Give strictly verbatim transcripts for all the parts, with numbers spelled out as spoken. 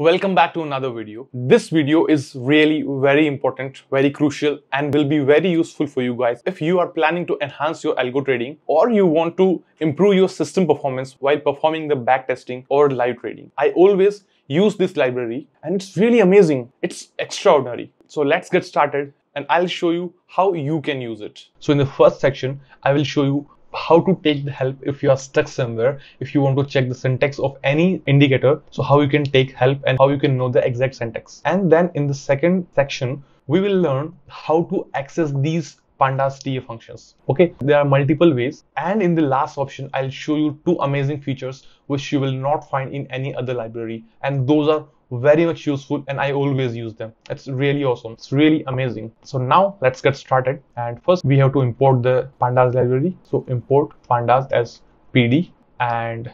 Welcome back to another video. This video is really very important, very crucial, and will be very useful for you guys if you are planning to enhance your algo trading or you want to improve your system performance while performing the backtesting or live trading. I always use this library and it's really amazing. It's extraordinary. So let's get started and I'll show you how you can use it. So in the first section, I will show you how to take the help if you are stuck somewhere, if you want to check the syntax of any indicator, so how you can take help and how you can know the exact syntax. And then in the second section, we will learn how to access these Pandas T A functions. Okay, there are multiple ways. And in the last option, I'll show you two amazing features which you will not find in any other library, and those are very much useful and I always use them. It's really awesome. It's really amazing. So now let's get started. And first we have to import the Pandas library. So import Pandas as P D, and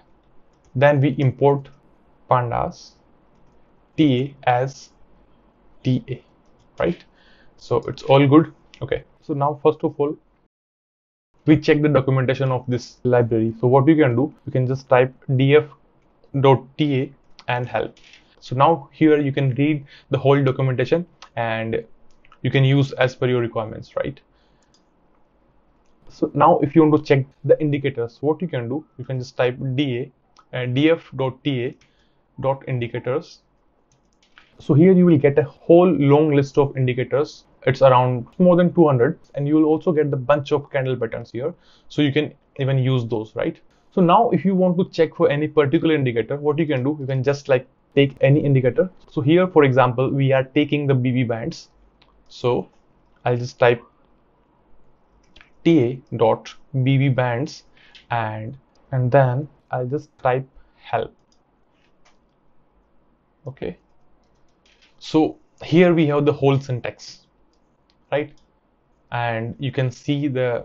then we import Pandas T A as T A, right? So it's all good. Okay. So now first of all, we check the documentation of this library. So what we can do, we can just type df.ta and help. So now here you can read the whole documentation and you can use as per your requirements, right? So now if you want to check the indicators, what you can do, you can just type da uh, df.ta.indicators. So here you will get a whole long list of indicators. It's around more than two hundred, and you will also get the bunch of candle patterns here. So you can even use those, right? So now if you want to check for any particular indicator, what you can do, you can just like take any indicator. So here, for example, we are taking the B B bands. So I'll just type ta.bb bands and and then I'll just type help. Okay. So here we have the whole syntax, right? And you can see the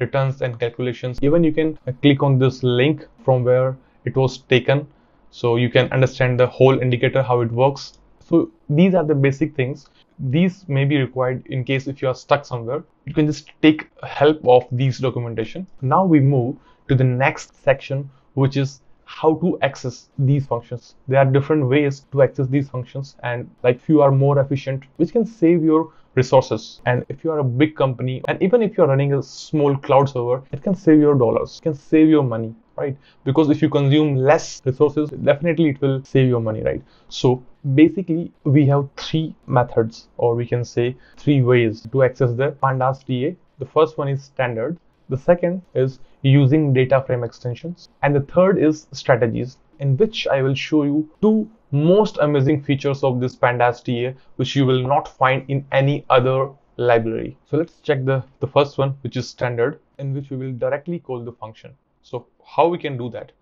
returns and calculations. Even you can click on this link from where it was taken, so you can understand the whole indicator, how it works. So these are the basic things. These may be required in case if you are stuck somewhere. You can just take help of these documentation. Now we move to the next section, which is how to access these functions. There are different ways to access these functions, and like few are more efficient, which can save your resources. And if you are a big company, and even if you are running a small cloud server, it can save your dollars, it can save your money, right? Because if you consume less resources, definitely it will save your money, right? So basically we have three methods, or we can say three ways to access the Pandas T A. The first one is standard, the second is using data frame extensions, and the third is strategies, in which I will show you two most amazing features of this Pandas T A which you will not find in any other library. So let's check the the first one, which is standard, in which we will directly call the function. So how we can do that?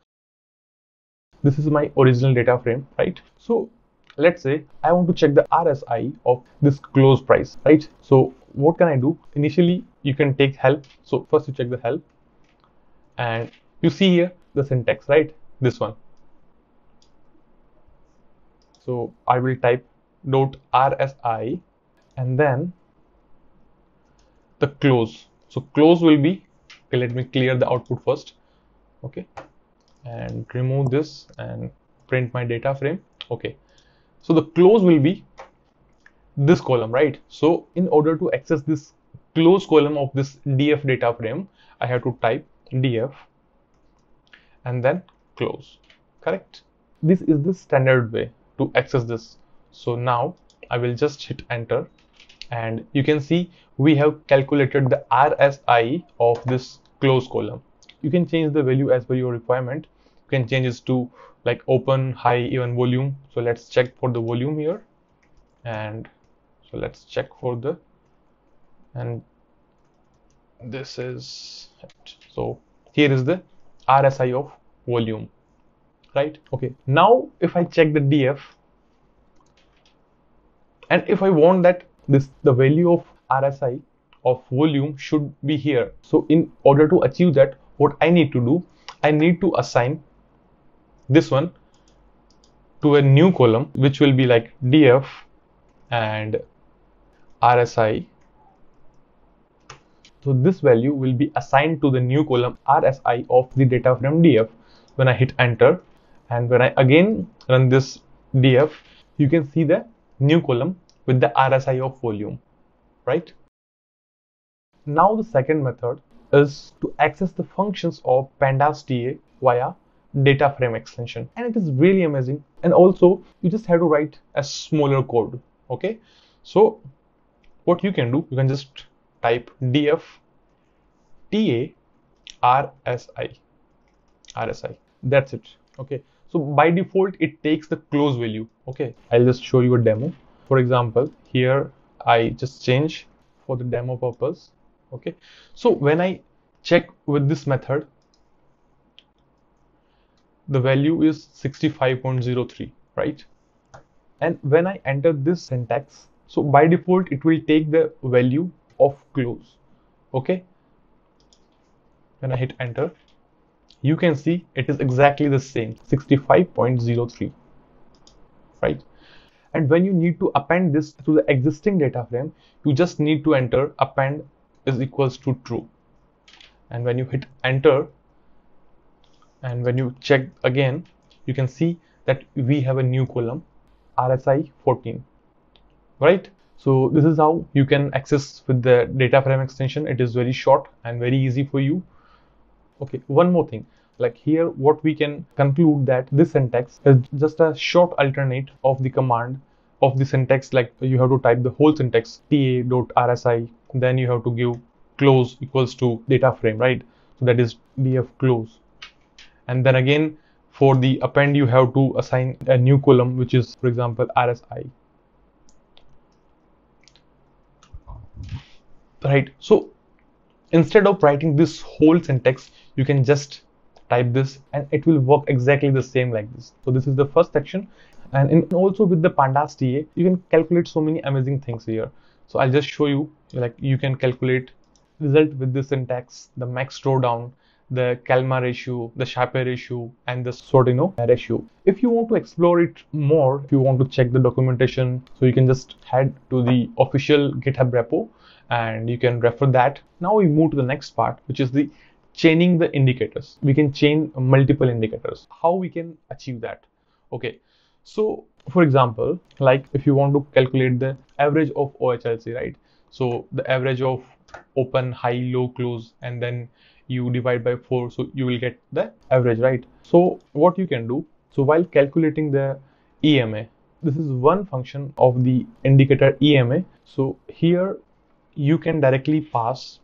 This is my original data frame, right? So let's say I want to check the R S I of this close price, right? So what can I do? Initially, you can take help. So first you check the help, and you see here the syntax, right? This one. So I will type dot R S I and then the close. So close will be, okay, let me clear the output first. Okay, and remove this and print my data frame. Okay, so the close will be this column, right? So in order to access this close column of this D F data frame, I have to type D F and then close, correct? This is the standard way to access this. So now I will just hit enter, and you can see we have calculated the R S I of this close column. You can change the value as per your requirement. You can change this to like open, high, even, volume. So let's check for the volume here, and so let's check for the, and this is it. So here is the R S I of volume, right? Okay, now if I check the D F, and if I want that this the value of R S I of volume should be here, so in order to achieve that, what I need to do, I need to assign this one to a new column, which will be like D F and R S I. So this value will be assigned to the new column R S I of the data frame D F. When I hit enter, and when I again run this D F, you can see the new column with the R S I of volume, right? Now the second method is to access the functions of Pandas T A via DataFrame extension, and it is really amazing. And also you just have to write a smaller code. Okay, so what you can do, you can just type D F T A R S I, R S I, that's it. Okay, so by default it takes the close value. Okay, I'll just show you a demo. For example, here I just change for the demo purpose. Okay, so when I check with this method, the value is sixty-five point zero three, right? And when I enter this syntax, so by default it will take the value of close. Okay, when I hit enter, you can see it is exactly the same, sixty-five point zero three, right? And when you need to append this to the existing data frame, you just need to enter append is equals to true. And when you hit enter and when you check again, you can see that we have a new column, R S I fourteen, right? So this is how you can access with the data frame extension. It is very short and very easy for you. Okay, one more thing, like here what we can conclude that this syntax is just a short alternate of the command of the syntax, like you have to type the whole syntax ta.rsi, then you have to give close equals to data frame, right? So that is df close, and then again for the append you have to assign a new column, which is for example R S I, right? So instead of writing this whole syntax, you can just type this and it will work exactly the same like this. So this is the first section, and in also with the Pandas T A you can calculate so many amazing things here. So I'll just show you, like you can calculate result with this syntax, the max drawdown, the Kalmar ratio, the Sharpe ratio, and the Sortino ratio. If you want to explore it more, if you want to check the documentation, so you can just head to the official GitHub repo and you can refer that. Now we move to the next part, which is the chaining the indicators. We can chain multiple indicators. How we can achieve that? Okay, so for example, like if you want to calculate the average of O H L C, right? So the average of open, high, low, close, and then you divide by four, so you will get the average, right? So what you can do, so while calculating the E M A, this is one function of the indicator E M A. So here you can directly pass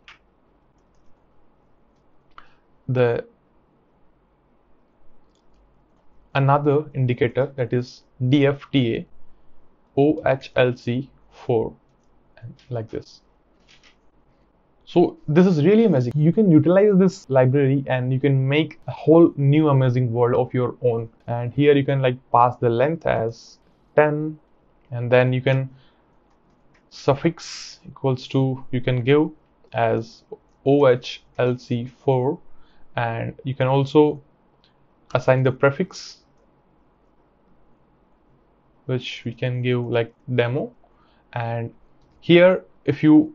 the another indicator, that is D F T A O H L C four, like this. So this is really amazing. You can utilize this library and you can make a whole new amazing world of your own. And here you can like pass the length as ten, and then you can suffix equals to, you can give as O H L C four, and you can also assign the prefix, which we can give like demo. And here if you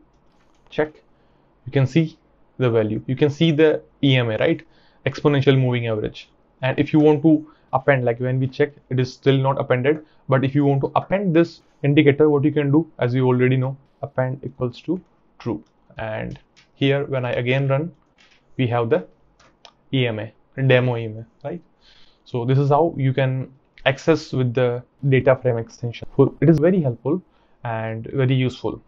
check, you can see the value, you can see the E M A, right? Exponential moving average. And if you want to append, like when we check, it is still not appended, but if you want to append this indicator, what you can do, as you already know, append equals to true, and here when I again run, we have the E M A, demo E M A, right? So this is how you can access with the data frame extension. So it is very helpful and very useful.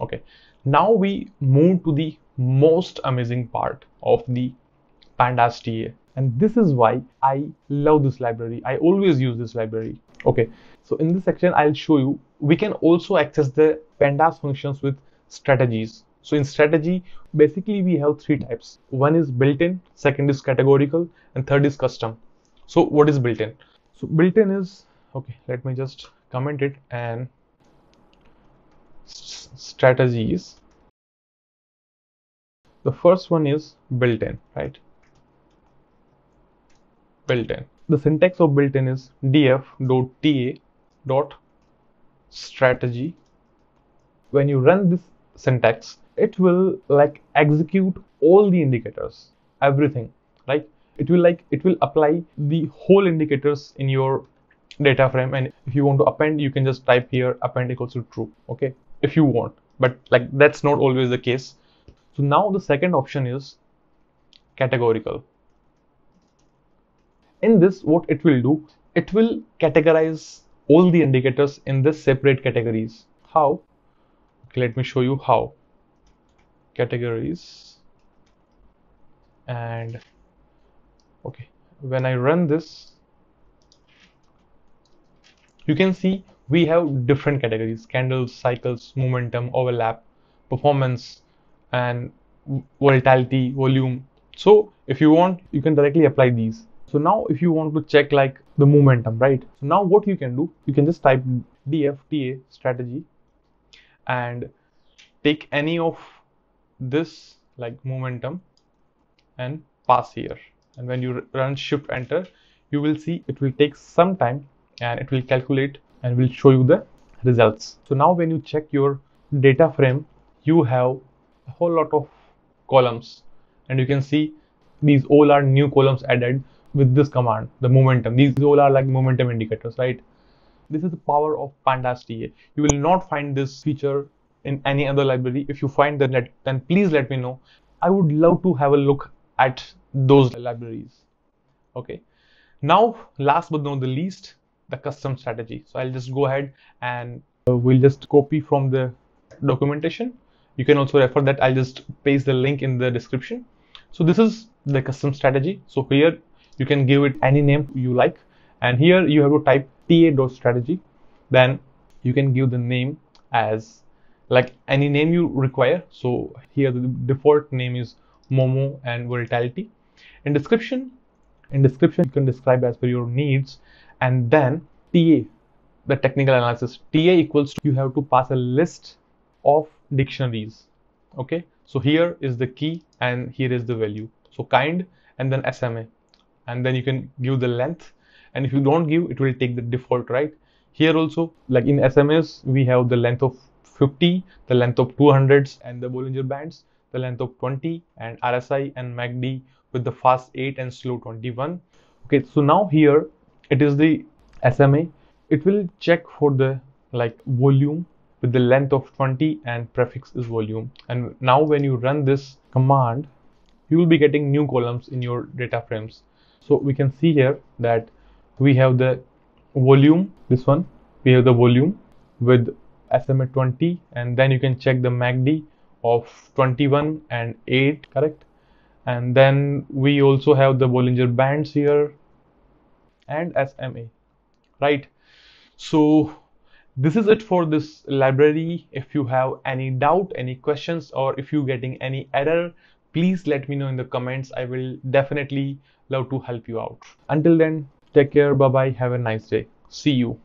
Okay, now we move to the most amazing part of the Pandas T A, and this is why I love this library. I always use this library. Okay, so in this section I'll show you we can also access the Pandas functions with strategies. So in strategy, basically we have three types. One is built-in, second is categorical, and third is custom. So what is built-in? So built-in is, okay, let me just comment it, and strategies, the first one is built-in, right? Built-in. The syntax of built-in is df.ta.strategy. When you run this syntax, it will like execute all the indicators, everything, right? It will like it will apply the whole indicators in your data frame, and if you want to append, you can just type here append equals to true, okay, if you want, but like that's not always the case. So now the second option is categorical. In this, what it will do, it will categorize all the indicators in this separate categories. How? Okay, let me show you how. Categories, and okay, when I run this, you can see we have different categories: candles, cycles, momentum, overlap, performance, and volatility, volume. So if you want, you can directly apply these. So now if you want to check like the momentum, right? So now what you can do, you can just type D F T A strategy and take any of this like momentum and pass here. And when you run shift enter, you will see it will take some time and it will calculate and will show you the results. So now when you check your data frame, you have a whole lot of columns, and you can see these all are new columns added with this command, the momentum. These all are like momentum indicators, right? This is the power of Pandas T A. You will not find this feature in any other library. If you find that, then please let me know. I would love to have a look at those libraries. Okay, now last but not the least, the custom strategy. So I'll just go ahead and uh, we'll just copy from the documentation. You can also refer that. I'll just paste the link in the description. So this is the custom strategy. So here you can give it any name you like, and here you have to type T A dot strategy. Then you can give the name as like any name you require. So here the default name is Momo and volatility. In description, in description you can describe as per your needs, and then T A, the technical analysis. T A equals to, you have to pass a list of dictionaries. Okay, so here is the key and here is the value. So kind, and then S M A, and then you can give the length, and if you don't give, it will take the default, right? Here also, like in S M As, we have the length of fifty, the length of two hundreds and the Bollinger Bands, the length of twenty, and R S I and M A C D with the fast eight and slow twenty-one. Okay, so now here it is the S M A. It will check for the like volume with the length of twenty and prefix is volume. And now when you run this command, you will be getting new columns in your data frames. So we can see here that we have the volume, this one, we have the volume with S M A twenty, and then you can check the M A C D of twenty-one and eight, correct? And then we also have the Bollinger Bands here and S M A, right? So this is it for this library. If you have any doubt, any questions, or if you're getting any error, please let me know in the comments. I will definitely love to help you out. Until then, take care, bye bye, have a nice day, see you.